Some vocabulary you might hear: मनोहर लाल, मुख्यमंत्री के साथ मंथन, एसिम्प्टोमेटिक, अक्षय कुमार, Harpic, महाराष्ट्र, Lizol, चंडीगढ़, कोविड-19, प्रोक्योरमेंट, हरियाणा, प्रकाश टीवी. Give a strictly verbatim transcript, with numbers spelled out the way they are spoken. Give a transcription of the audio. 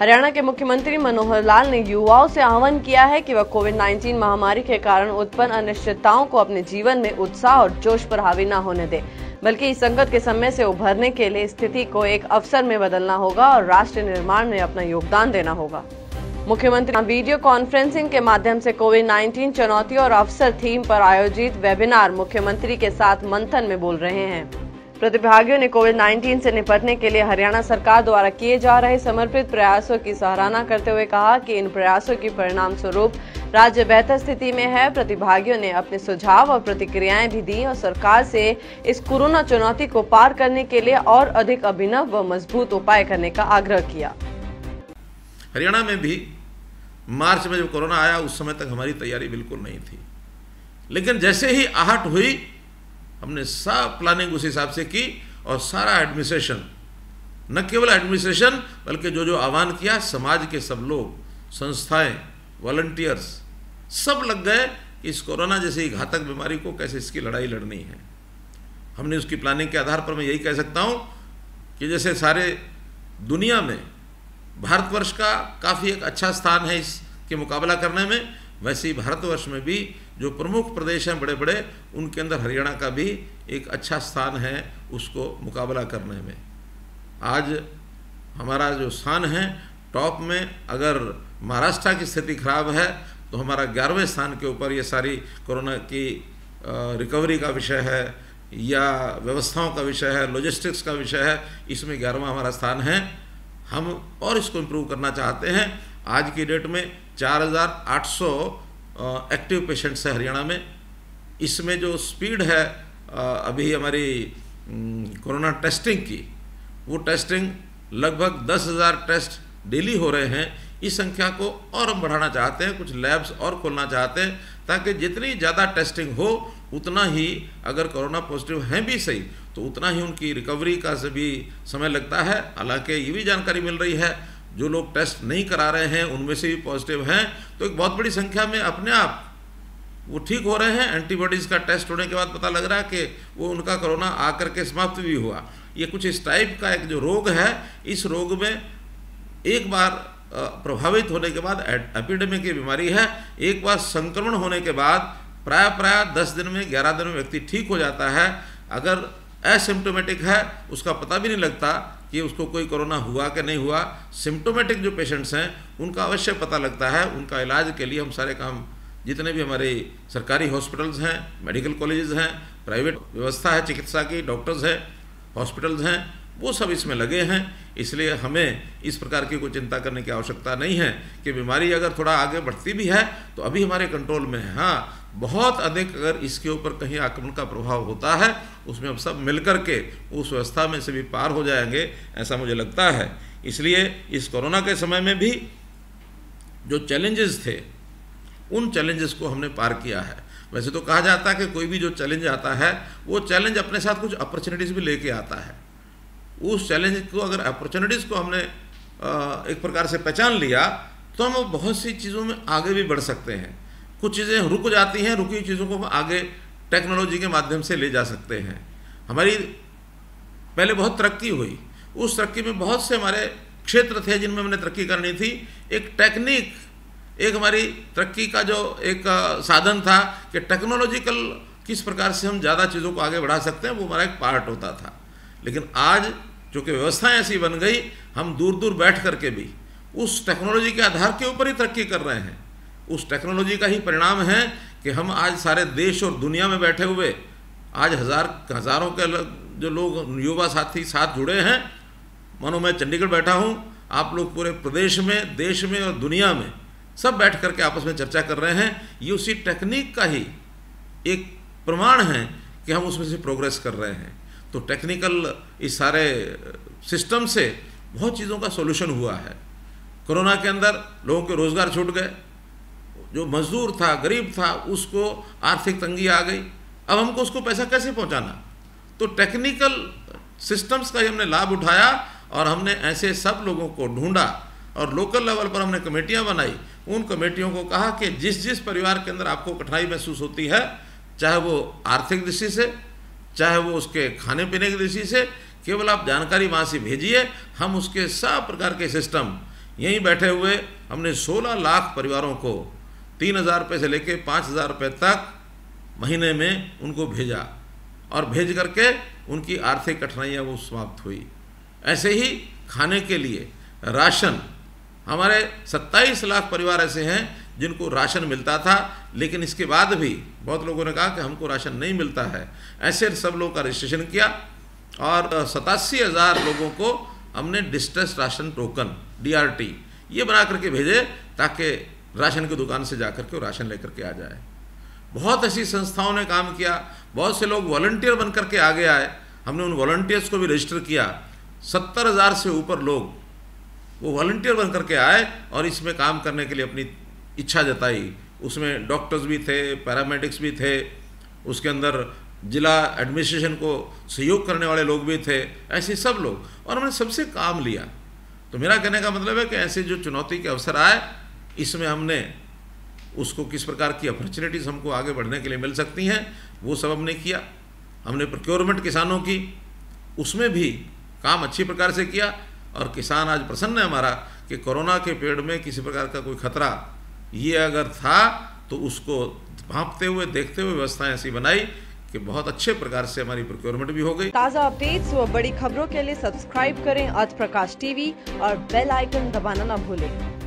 हरियाणा के मुख्यमंत्री मनोहर लाल ने युवाओं से आह्वान किया है कि वह कोविड उन्नीस महामारी के कारण उत्पन्न अनिश्चितताओं को अपने जीवन में उत्साह और जोश पर हावी न होने दें, बल्कि इस संकट के समय से उभरने के लिए स्थिति को एक अवसर में बदलना होगा और राष्ट्र निर्माण में अपना योगदान देना होगा। मुख्यमंत्री वीडियो कॉन्फ्रेंसिंग के माध्यम से कोविड उन्नीस चुनौती और अवसर थीम पर आयोजित वेबिनार मुख्यमंत्री के साथ मंथन में बोल रहे हैं। प्रतिभागियों ने कोविड उन्नीस से निपटने के लिए हरियाणा सरकार द्वारा किए जा रहे समर्पित प्रयासों की सराहना करते हुए कहा कि इन प्रयासों के परिणाम स्वरूप राज्य बेहतर स्थिति में है। प्रतिभागियों ने अपने सुझाव और प्रतिक्रियाएं भी दी और सरकार से इस कोरोना चुनौती को पार करने के लिए और अधिक अभिनव व मजबूत उपाय करने का आग्रह किया। हरियाणा में भी मार्च में जब कोरोना आया उस समय तक हमारी तैयारी बिल्कुल नहीं थी, लेकिन जैसे ही आहट हुई हमने सब प्लानिंग उस हिसाब से की और सारा एडमिनिस्ट्रेशन, न केवल एडमिनिस्ट्रेशन बल्कि जो जो आह्वान किया समाज के सब लोग, संस्थाएं, वॉलंटियर्स सब लग गए कि इस कोरोना जैसी घातक बीमारी को कैसे इसकी लड़ाई लड़नी है। हमने उसकी प्लानिंग के आधार पर मैं यही कह सकता हूँ कि जैसे सारे दुनिया में भारतवर्ष का काफ़ी एक अच्छा स्थान है इसके मुकाबला करने में, वैसे ही भारतवर्ष में भी जो प्रमुख प्रदेश हैं बड़े बड़े, उनके अंदर हरियाणा का भी एक अच्छा स्थान है उसको मुकाबला करने में। आज हमारा जो स्थान है टॉप में, अगर महाराष्ट्र की स्थिति खराब है तो हमारा ग्यारहवें स्थान के ऊपर ये सारी कोरोना की रिकवरी का विषय है या व्यवस्थाओं का विषय है, लॉजिस्टिक्स का विषय है, इसमें ग्यारहवां हमारा स्थान है। हम और इसको इम्प्रूव करना चाहते हैं। आज की डेट में चार हज़ार आठ सौ एक्टिव पेशेंट्स है हरियाणा में। इसमें जो स्पीड है अभी हमारी कोरोना टेस्टिंग की, वो टेस्टिंग लगभग दस हज़ार टेस्ट डेली हो रहे हैं। इस संख्या को और हम बढ़ाना चाहते हैं, कुछ लैब्स और खोलना चाहते हैं ताकि जितनी ज़्यादा टेस्टिंग हो उतना ही, अगर कोरोना पॉजिटिव हैं भी सही तो उतना ही उनकी रिकवरी का भी समय लगता है। हालांकि ये भी जानकारी मिल रही है जो लोग टेस्ट नहीं करा रहे हैं उनमें से भी पॉजिटिव हैं, तो एक बहुत बड़ी संख्या में अपने आप वो ठीक हो रहे हैं। एंटीबॉडीज़ का टेस्ट होने के बाद पता लग रहा है कि वो उनका कोरोना आकर के समाप्त भी हुआ। ये कुछ इस टाइप का एक जो रोग है, इस रोग में एक बार प्रभावित होने के बाद, एपिडेमिक की बीमारी है, एक बार संक्रमण होने के बाद प्राय प्राय दस दिन में ग्यारह दिन में व्यक्ति ठीक हो जाता है। अगर एसिम्प्टोमेटिक है उसका पता भी नहीं लगता कि उसको कोई कोरोना हुआ कि नहीं हुआ। सिम्प्टोमेटिक जो पेशेंट्स हैं उनका अवश्य पता लगता है। उनका इलाज के लिए हम सारे काम, जितने भी हमारे सरकारी हॉस्पिटल्स हैं, मेडिकल कॉलेजेस हैं, प्राइवेट व्यवस्था है चिकित्सा की, डॉक्टर्स हैं, हॉस्पिटल्स हैं, वो सब इसमें लगे हैं। इसलिए हमें इस प्रकार की कोई चिंता करने की आवश्यकता नहीं है कि बीमारी अगर थोड़ा आगे बढ़ती भी है तो अभी हमारे कंट्रोल में है। हाँ, बहुत अधिक अगर इसके ऊपर कहीं आक्रमण का प्रभाव होता है उसमें हम सब मिलकर के उस व्यवस्था में से भी पार हो जाएंगे, ऐसा मुझे लगता है। इसलिए इस कोरोना के समय में भी जो चैलेंजेस थे उन चैलेंजेस को हमने पार किया है। वैसे तो कहा जाता है कि कोई भी जो चैलेंज आता है वो चैलेंज अपने साथ कुछ अपॉर्चुनिटीज़ भी लेके आता है। उस चैलेंज को, अगर अपॉर्चुनिटीज़ को हमने एक प्रकार से पहचान लिया तो हम बहुत सी चीज़ों में आगे भी बढ़ सकते हैं। कुछ चीज़ें रुक जाती हैं, रुकी हुई चीज़ों को हम आगे टेक्नोलॉजी के माध्यम से ले जा सकते हैं। हमारी पहले बहुत तरक्की हुई, उस तरक्की में बहुत से हमारे क्षेत्र थे जिनमें हमने तरक्की करनी थी। एक टेक्निक, एक हमारी तरक्की का जो एक साधन था कि टेक्नोलॉजिकल किस प्रकार से हम ज़्यादा चीज़ों को आगे बढ़ा सकते हैं, वो हमारा एक पार्ट होता था। लेकिन आज चूँकि व्यवस्थाएं ऐसी बन गई, हम दूर दूर बैठ कर के भी उस टेक्नोलॉजी के आधार के ऊपर ही तरक्की कर रहे हैं। उस टेक्नोलॉजी का ही परिणाम है कि हम आज सारे देश और दुनिया में बैठे हुए आज हज़ार हज़ारों के जो लोग युवा साथी साथ जुड़े हैं, मानो मैं चंडीगढ़ बैठा हूँ, आप लोग पूरे प्रदेश में, देश में और दुनिया में सब बैठ कर के आपस में चर्चा कर रहे हैं। ये उसी टेक्निक का ही एक प्रमाण है कि हम उसमें से प्रोग्रेस कर रहे हैं। तो टेक्निकल इस सारे सिस्टम से बहुत चीज़ों का सॉल्यूशन हुआ है। कोरोना के अंदर लोगों के रोज़गार छूट गए, जो मजदूर था, गरीब था, उसको आर्थिक तंगी आ गई। अब हमको उसको पैसा कैसे पहुंचाना, तो टेक्निकल सिस्टम्स का ही हमने लाभ उठाया और हमने ऐसे सब लोगों को ढूंढा और लोकल लेवल पर हमने कमेटियां बनाई। उन कमेटियों को कहा कि जिस जिस परिवार के अंदर आपको कठिनाई महसूस होती है, चाहे वो आर्थिक दृष्टि से, चाहे वो उसके खाने पीने की दृष्टि से, केवल आप जानकारी वहाँ से भेजिए। हम उसके सब प्रकार के सिस्टम यहीं बैठे हुए हमने सोलह लाख परिवारों को तीन हज़ार रुपये से लेकर पाँच हज़ार रुपये तक महीने में उनको भेजा और भेज करके उनकी आर्थिक कठिनाइयाँ वो समाप्त हुई। ऐसे ही खाने के लिए राशन, हमारे सत्ताईस लाख परिवार ऐसे हैं जिनको राशन मिलता था, लेकिन इसके बाद भी बहुत लोगों ने कहा कि हमको राशन नहीं मिलता है। ऐसे सब लोग का रजिस्ट्रेशन किया और सतासी हज़ार लोगों को हमने distress ration token D R T ये बना करके भेजे ताकि राशन की दुकान से जा करके राशन लेकर के आ जाए। बहुत ऐसी संस्थाओं ने काम किया, बहुत से लोग वॉलंटियर बन करके आगे आए, हमने उन वॉलंटियर्स को भी रजिस्टर किया। सत्तर हज़ार से ऊपर लोग वो वॉलंटियर बन करके आए और इसमें काम करने के लिए अपनी इच्छा जताई। उसमें डॉक्टर्स भी थे, पैरामेडिक्स भी थे, उसके अंदर जिला एडमिनिस्ट्रेशन को सहयोग करने वाले लोग भी थे, ऐसे सब लोग, और हमने सबसे काम लिया। तो मेरा कहने का मतलब है कि ऐसे जो चुनौती के अवसर आए इसमें हमने उसको किस प्रकार की अपॉर्चुनिटीज़ हमको आगे बढ़ने के लिए मिल सकती हैं वो सब हमने किया। हमने प्रोक्योरमेंट किसानों की, उसमें भी काम अच्छी प्रकार से किया और किसान आज प्रसन्न है हमारा कि कोरोना के पेड़ में किसी प्रकार का कोई खतरा ये अगर था तो उसको भांपते हुए देखते हुए व्यवस्थाएं ऐसी बनाई कि बहुत अच्छे प्रकार से हमारी प्रोक्योरमेंट भी हो गई। ताज़ा अपडेट्स व बड़ी खबरों के लिए सब्सक्राइब करें आज प्रकाश टीवी और बेल आइकन दबाना न भूलें।